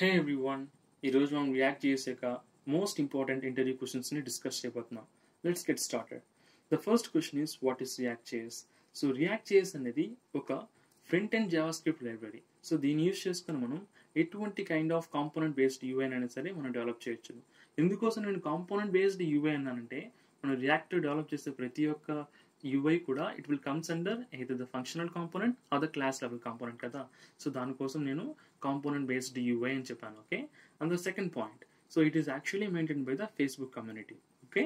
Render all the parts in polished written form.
Hey everyone, ee roju మనం React.js యొక్క most important interview questions ని discuss చేయబోతున్నాం. Let's get started. The first question is what is React.js? So React.js అనేది ఒక front end JavaScript library. So దీన్ని use చేసుకొని మనం ఎటువంటి kind of component based UI అయినా సరే మనం డెవలప్ చేయొచ్చు. ఎందుకోసం నేను కాంపోనెంట్ బేస్డ్ UI అన్నానంటే మనం React తో డెవలప్ చేసే ప్రతి ఒక్క UI కూడా it will comes under either the functional component or the class level component kada. So dani kosam nenu component based UI ani cheppanu. Okay, and the second point, so it is actually maintained by the Facebook community. Okay,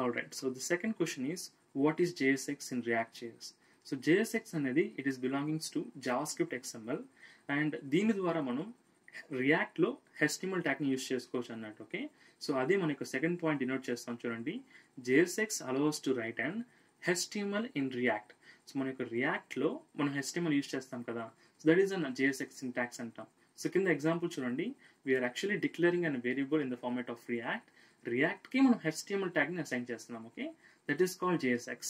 all right. So the second question is what is JSX in React.js? So JSX anedi it is belongs to JavaScript XML and deeni dwara manam React lo HTML tag ni use chesukochu annattu. Okay, so adi manaku second point denote chestam chudandi, JSX allows to write an HTML in React. So మనం React లో మనం HTML use చేస్తాం కదా, so that is an JSX syntax అంటాం. So కింద example చూడండి, we are actually declaring an variable in the format of React. React కి మనం HTML tag ని assign చేస్తున్నాం. Okay, that is called JSX.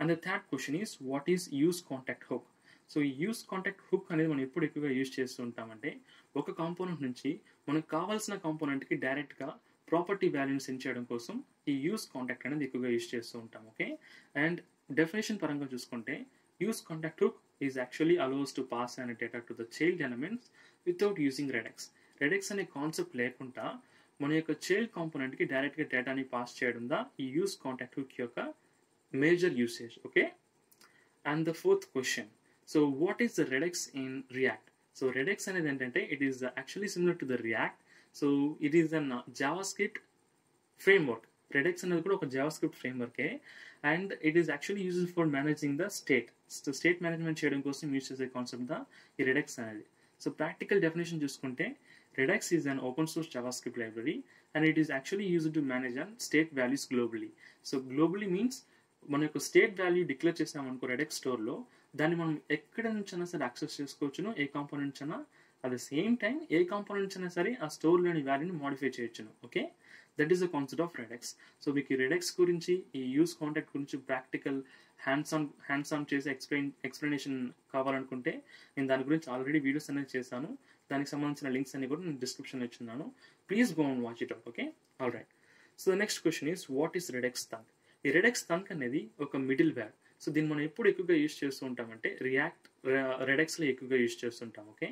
And the third question is what is useContextHook? So useContextHook అనేది మనం ఎప్పుడు ఎక్కువగా use చేస్తూ ఉంటామంటే ఒక కాంపోనెంట్ నుంచి మనకు కావాల్సిన కాంపోనెంట్ కి డైరెక్ట్ గా ప్రాపర్టీ వాల్యూని సెండ్ చేయడం కోసం ఈ useContact అనేది ఎక్కువగా యూజ్ చేస్తూ ఉంటాం. ఓకే, అండ్ డెఫినేషన్ పరంగా చూసుకుంటే useContextHook is actually allows to pass అనే data to the child elements without using Redux. Redux అనే కాన్సెప్ట్ లేకుండా మన యొక్క చైల్డ్ కాంపోనెంట్కి డైరెక్ట్గా డేటాని పాస్ చేయడం దా ఈ useContextHook యొక్క major usage. Okay, and the fourth question, so what is the Redux in React? So Redux అనేది ఏంటంటే it is actually similar to the React. So it is an JavaScript framework. Redux అనేది కూడా ఒక JavaScript ఫ్రేమ్వర్కే and it is actually used for managing the state. So state management చేయడం కోసం use చేసే concept దా ఈ Redux అనేది. సో ప్రాక్టికల్ డెఫినేషన్ చూసుకుంటే Redux is an open source JavaScript library and it is actually used to manage an state values globally. So globally means మన యొక్క state value declare చేసామనుకో Redux స్టోర్లో, దాన్ని మనం ఎక్కడ నుంచైనా సరే యాక్సెస్ చేసుకోవచ్చును, ఏ కాంపోనెంట్ అయినా. At the same time, a component అయినా సరే ఆ స్టోర్ లోని వాల్యూని మోడిఫై చేయొచ్చును. Okay, that is the concept of Redux. So మీకు Redux గురించి ఈ useContact గురించి ప్రాక్టికల్ హ్యాండ్స్ ఆన్ చేసి ఎక్స్ప్లెనేషన్ కావాలనుకుంటే నేను దాని గురించి ఆల్రెడీ వీడియోస్ అనేది చేశాను. దానికి సంబంధించిన లింక్స్ అన్ని కూడా నేను డిస్క్రిప్షన్ ఇచ్చున్నాను. Please go and watch it out. Okay, all right. So the next question is what is Redux thunk? ఈ Redux thunk అనేది ఒక మిడిల్ వేర్. సో దీన్ని మనం ఎప్పుడు ఎక్కువగా యూజ్ చేస్తూ ఉంటామంటే React Redux లో ఎక్కువగా యూజ్ చేస్తుంటాం. ఓకే,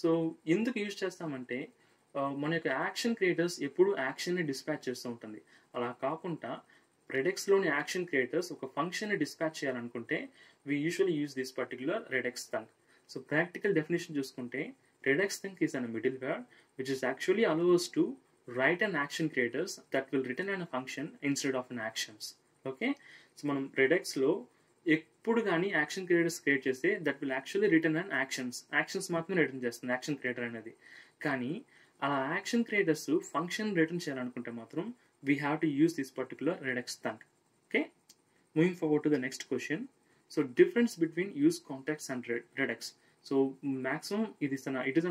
సో ఎందుకు యూజ్ చేస్తామంటే మన యొక్క యాక్షన్ క్రియేటర్స్ ఎప్పుడు యాక్షన్ని డిస్పాచ్ చేస్తూ ఉంటుంది. అలా కాకుండా Reduxలోని యాక్షన్ క్రియేటర్స్ ఒక ఫంక్షన్ని డిస్పాచ్ చేయాలనుకుంటే we usually use this particular Redux thunk. So practical definition చూసుకుంటే Redux thunk is an middleware which is actually allows to write and action creators that will return and function instead of an actions. Okay, so మనం Reduxలో ఎప్పుడు కానీ action creators create చేస్తే that will actually return and actions మాత్రమే return చేస్తుంది action creator అనేది. కానీ ఆ యాక్షన్ క్రియేటర్స్ ఫంక్షన్ రిటర్న్ చేయాలనుకుంటే మాత్రం we have to use this particular Redux thunk. Okay, moving forward to the next question. So difference between useContext and Redux. So maximum it is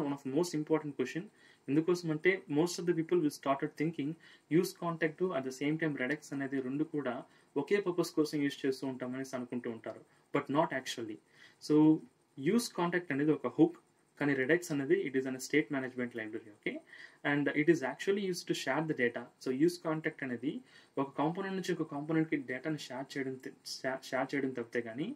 one of most important question. ఎందుకోసం అంటే most of the people will started thinking useContext at the same time Redux అనేది రెండు కూడా ఒకే purpose కోసం use చేస్తూ ఉంటామనేసి అనుకుంటూ ఉంటారు, but not actually. So useContext అనేది ఒక హుక్, కానీ Redux అనేది it is an state management library. Okay, and it is actually use to share the data. So useContext అనేది ఒక కాంపోనెంట్ నుంచి ఒక కాంపోనెంట్కి డేటాని షేర్ చేయడం తప్పితే కానీ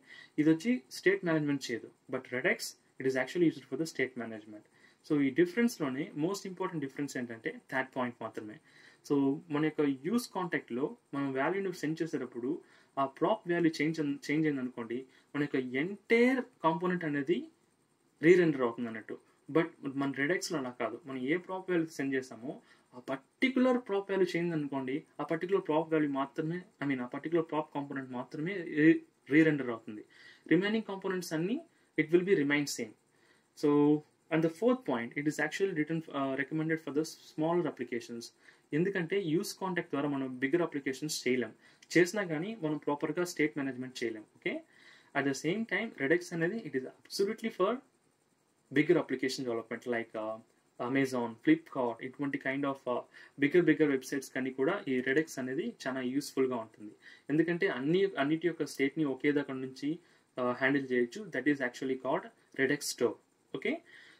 ఇది వచ్చి స్టేట్ మేనేజ్మెంట్ చేయదు. But Redux it is actually used for the state management. So ఈ డిఫరెన్స్లోనే మోస్ట్ ఇంపార్టెంట్ డిఫరెన్స్ ఏంటంటే థర్డ్ పాయింట్ మాత్రమే. సో మన యొక్క useContext లో మనం వాల్యూని సెండ్ చేసేటప్పుడు ఆ ప్రాప్ వాల్యూ చేంజ్ అయింది అనుకోండి, మన యొక్క ఎంటైర్ కాంపోనెంట్ అనేది రీరెండర్ అవుతుంది అన్నట్టు. బట్ మన Redux లో అలా కాదు, మనం ఏ ప్రాప్ వాల్యూ సెండ్ చేస్తామో ఆ పర్టికులర్ ప్రాప్ వాల్యూ చేంజ్ అనుకోండి, ఆ పర్టికులర్ ప్రాప్ వాల్యూ మాత్రమే ఆ పర్టికులర్ ప్రాప్ కాంపోనెంట్ మాత్రమే రీరెండర్ అవుతుంది. రిమైనింగ్ కాంపోనెంట్స్ అన్ని it will be remain same. So and the fourth point, it is actually written recommended for the smaller applications. endukante useContext dwara manam bigger applications cheyalam, chesina gaani manam proper ga state management cheyalam. Okay, at the same time Redux anedi it is absolutely for bigger application development like Amazon, Flipkart, itvanti kind of bigger websites kani kuda ee Redux anedi chaana useful ga untundi. endukante anniti yokka state ni oke daga nunchi handle cheyochu. That is actually called Redux store. Okay,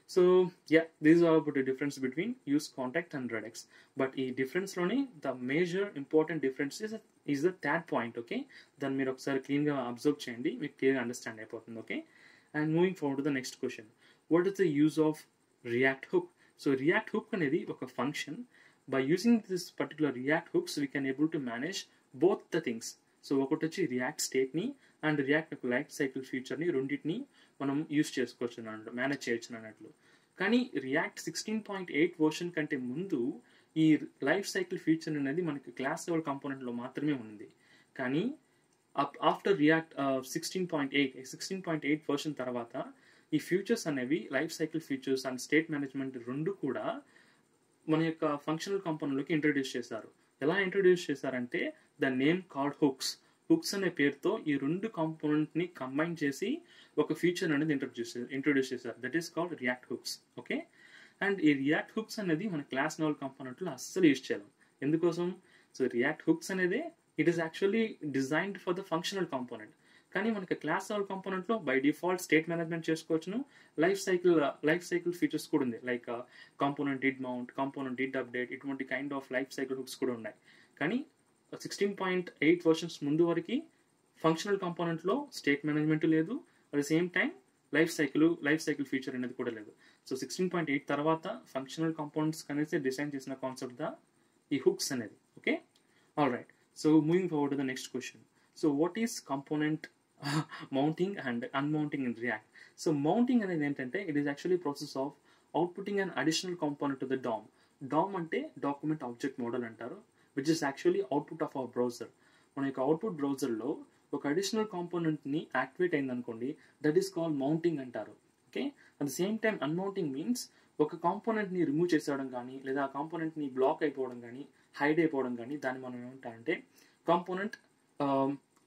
So yeah, this is all about the difference between useContext and Redux. But ee difference lone the major important difference is the that point. Okay, then meer okkasari clean ga observe cheyandi, meek clearly understand ayipotundi. Okay, and moving forward to the next question, what is the use of React hook? So React hook anedi oka function. By using this particular React hooks, we can able to manage both the things. So ఒకటి React state ni and React life cycle feature ni రెండిటిని మనం use చేసుకోవచ్చు అన్నమాట, manage చేయొచ్చు అన్నట్లు. కానీ React 16.8 version కంటే ముందు ఈ లైఫ్ సైకిల్ ఫీచర్ అనేది మనకి క్లాస్ లెవెల్ కంపోనెంట్ లో మాత్రమే ఉంది. కానీ ఆఫ్టర్ React 16.8 version తర్వాత ఈ ఫీచర్స్ అనేవి life cycle features and state management రెండు కూడా మన యొక్క ఫంక్షనల్ కంపోనెంట్ లోకి ఇంట్రడ్యూస్ చేశారు. ఎలా ఇంట్రడ్యూస్ చేశారంటే the name called hooks, hooks అనే పేరుతో ఈ రెండు కాంపోనెంట్ ని కంబైన్ చేసి ఒక ఫీచర్ అనేది ఇంట్రడ్యూస్ చేశారు. That is called React hooks. Okay, and ఈ రియాక్ట్ హుక్స్ అనేది మన క్లాస్ లెవెల్ కాంపోనెంట్ లో అస్సలు యూజ్ చేయాలి. ఎందుకోసం? సో రియాక్ట్ హుక్స్ అనేది it is actually designed for the functional component. కానీ మనకి క్లాస్ లెవెల్ కాంపోనెంట్ లో బై డిఫాల్ట్ స్టేట్ మేనేజ్మెంట్ చేసుకోవచ్చును, లైఫ్ సైకిల్ ఫీచర్స్ కూడా ఉంది. Like component did mount, component did update, ఇటువంటి kind of life cycle hooks కూడా ఉన్నాయి. కానీ 16.8 వర్షన్స్ ముందు వరకు ఫంక్షనల్ కాంపోనెంట్ లో స్టేట్ మేనేజ్మెంట్ లేదు, at the same time life cycle feature అనేది కూడా లేదు. సో 16.8 తర్వాత ఫంక్షనల్ కాంపోనెంట్స్ కనేసి డిజైన్ చేసిన కాన్సెప్ట్ దా ఈ హుక్స్ అనేది. Okay, all right. So moving forward to the next question. So what is component mounting and unmounting in React? So mounting అనేది ఏంటంటే it is actually process of outputting an additional component to the DOM. DOM అంటే document object model అంటారు, which is actually output of our browser. మన యొక్క output browser లో ఒక additional component ని activate అయింది అనుకోండి, దట్ ఈస్ కాల్డ్ మౌంటింగ్ అంటారు. Okay, at the same time unmounting means ఒక కాంపోనెంట్ ని రిమూవ్ చేసేయడం కానీ, లేదా ఆ కాంపోనెంట్ ని బ్లాక్ అయిపోవడం కానీ, హైడ్ అయిపోవడం కానీ, దాన్ని మనం ఏమంటారంటే కాంపోనెంట్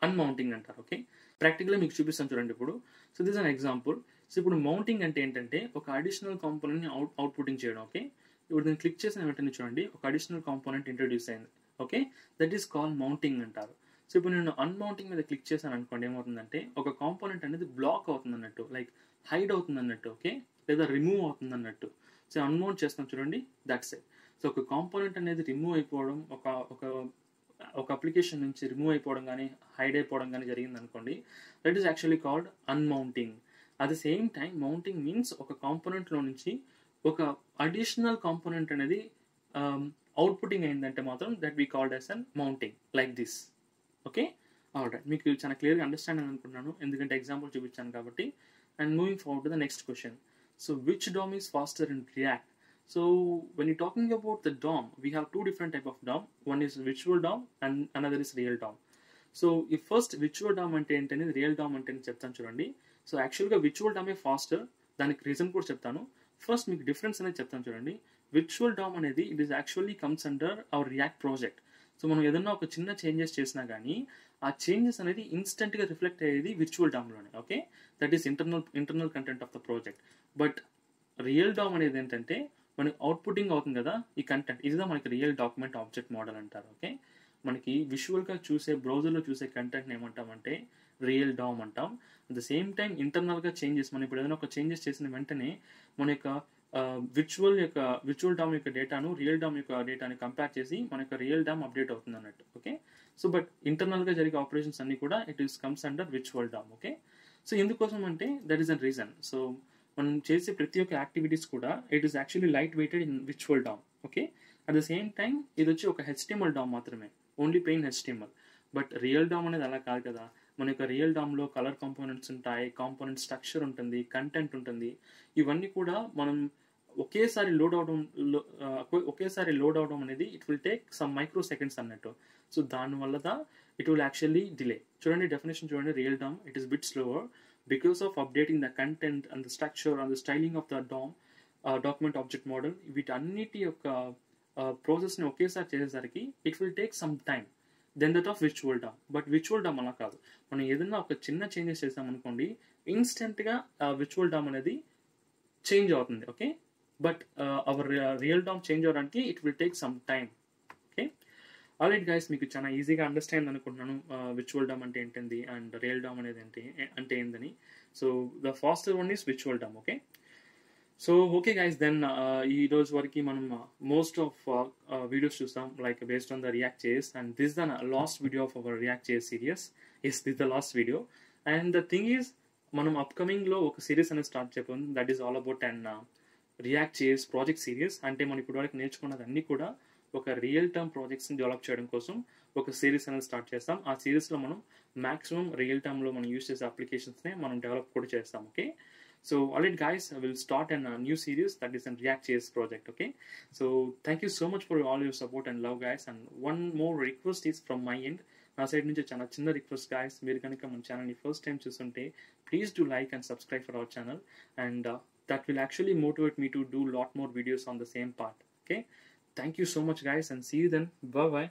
అన్మౌంటింగ్ అంటారు. ఓకే, ప్రాక్టికల్గా మీకు చూపిస్తాను చూడండి ఇప్పుడు. So this an example. So ఇప్పుడు మౌంటింగ్ అంటే ఏంటంటే ఒక అడిషనల్ కాంపోనెంట్ని అవుట్పుటింగ్ చేయడం. ఓకే, ఇప్పుడు నేను క్లిక్ చేసిన వెంటనే చూడండి ఒక అడిషనల్ కాంపోనెంట్ ఇంట్రడ్యూస్ అయింది. Okay, that is called mounting అంటారు. సో ఇప్పుడు నేను అన్మౌంటింగ్ మీద క్లిక్ చేశాను అనుకోండి, ఏమవుతుందంటే ఒక కాంపోనెంట్ అనేది బ్లాక్ అవుతుంది అన్నట్టు, లైక్ హైడ్ అవుతుంది అన్నట్టు. ఓకే, లేదా రిమూవ్ అవుతుంది అన్నట్టు. సో అన్మౌంట్ చేస్తాం చూడండి, దట్స్ ఇట్. సో ఒక కాంపోనెంట్ అనేది రిమూవ్ అయిపోవడం, ఒక అప్లికేషన్ నుంచి రిమూవ్ అయిపోవడం కానీ, హైడ్ అయిపోవడం కానీ జరిగింది అనుకోండి, that is actually called unmounting. At the same time mounting means ఒక కాంపోనెంట్లో నుంచి ఒక అడిషనల్ కాంపోనెంట్ అనేది అవుట్పుటింగ్ అయిందంటే మాత్రం that we called as an mounting, like this. Okay, all right. మీకు చాలా క్లియర్గా అండర్స్టాండ్ అనుకుంటున్నాను, ఎందుకంటే ఎగ్జాంపుల్ చూపించాను కాబట్టి. And moving forward to the next question. So which DOM is faster in React? So when you're talking about the DOM, we have two different type of DOM. One is virtual DOM and another is real DOM. So if first virtual DOM ante entani, real DOM ante entani cheptanu chudandi. So actually ga virtual DOM e faster, daniki reason kuda cheptanu. First meeku difference ane cheptanu chudandi. Virtual DOM anedi it is actually comes under our React project. So మనం ఏదైనా ఒక చిన్న changes చేసినా కానీ ఆ changes అనేది ఇన్స్టెంట్గా reflect అయ్యేది విర్చువల్ డామ్లోనే. Okay, that is internal content of the project. But real DOM అనేది ఏంటంటే మనకి అవుట్పుటింగ్ అవుతుంది కదా ఈ కంటెంట్, ఇదిదా మనకి రియల్ డాక్యుమెంట్ ఆబ్జెక్ట్ మోడల్ అంటారు. ఓకే, మనకి విజువల్గా చూసే బ్రౌజర్లో చూసే కంటెంట్ని ఏమంటామంటే రియల్ డామ్ అంటాం. అట్ ద సేమ్ టైం ఇంటర్నల్గా చేంజెస్, మనం ఇప్పుడు ఏదైనా ఒక చేంజెస్ చేసిన వెంటనే మన యొక్క విర్చువల్ డామ్ యొక్క డేటాను రియల్ డామ్ యొక్క డేటాని కంపేర్ చేసి మన యొక్క రియల్ డామ్ అప్డేట్ అవుతుంది అన్నట్టు. ఓకే, సో బట్ ఇంటర్నల్గా జరిగే ఆపరేషన్స్ అన్ని కూడా it is comes under virtual dam. Okay, so ఎందుకోసం అంటే that is an reason. So మనం చేసే ప్రతి ఒక్క యాక్టివిటీస్ కూడా it is actually light weighted in virtual dam. Okay, at the same time ఇది వచ్చి ఒక హెచ్టిఎంఎల్ డామ్ మాత్రమే, only plain HTML. But real DOM అనేది అలా కాదు కదా, మన యొక్క రియల్ డామ్లో కలర్ కాంపోనెంట్స్ ఉంటాయి, కాంపోనెంట్ స్ట్రక్చర్ ఉంటుంది, కంటెంట్ ఉంటుంది. ఇవన్నీ కూడా మనం ఒకేసారి లోడ్ అవడం అనేది it will take some micro seconds అన్నట్టు. సో దానివల్ల ఇట్ విల్ యాక్చువల్లీ డిలే. చూడండి డెఫినేషన్ చూడండి, real DOM it is bit slower because of updating the content and the structure and the styling of the DOM, document object model. Vitanniti yokka process ni okesari chesariki it will take some time then that of virtual DOM. But virtual DOM ala kaadu, manu edanna oka chinna changes chesam anukondi instant ga virtual DOM anedi change avutundi. Okay, but our real DOM change avadaniki it will take some time. Okay, all right guys, మీకు చాలా ఈజీగా understand అనుకుంటున్నాను virtual DOM అంటే ఏంటంది and real DOM అనేది అంటే ఏందని. So the faster one is virtual dam. Okay, So okay guys, then ee roju variki manam most of videos chusam like based on the React.js, and this is the last video of our React.js series. Yes, this is the last video, and the thing is manam upcoming lo oka series ane start cheyabon, that is all about an React.js project series. Ante manu ippudu varaku nerchukunnadani kuda oka real term projects ni develop cheyadam kosam oka series ane start chestam. Aa series lo manam maximum real term lo manu use chese applications ne manu develop kuda chestam. Okay, so alright guys, I will start a new series, that is a React.js project. Okay, so thank you so much for all your support and love guys. And one more request is from my end, na side nunchi chana chinna request guys, meer ganaka man channel ni first time chusunte please do like and subscribe for our channel, and that will actually motivate me to do lot more videos on the same part. Okay, thank you so much guys, and see you then. Bye bye.